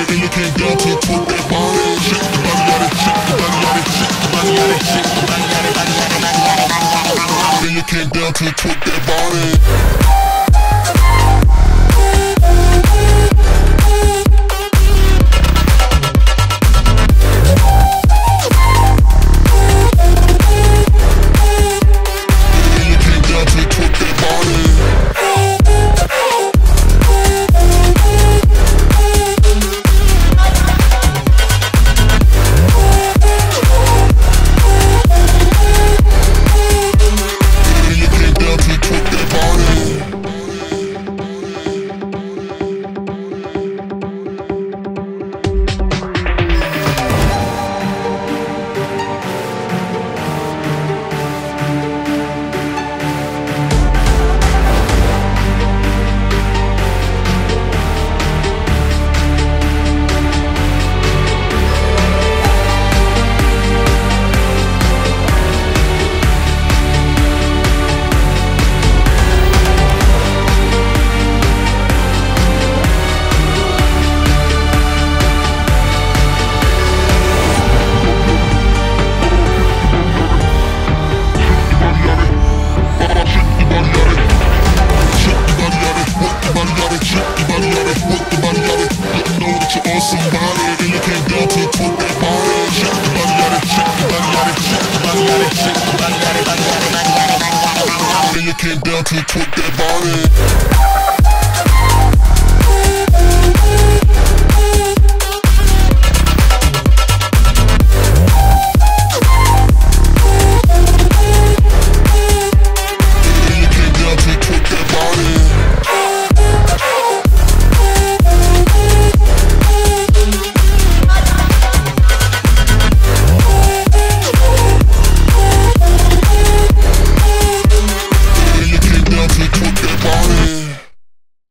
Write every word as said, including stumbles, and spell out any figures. it, then you can't go to put that body and shake the body out of shake the body out of shake the body out of shake the body out of body out of body out of body out of body. Then you can't go to put that body. Then you came down to put that body.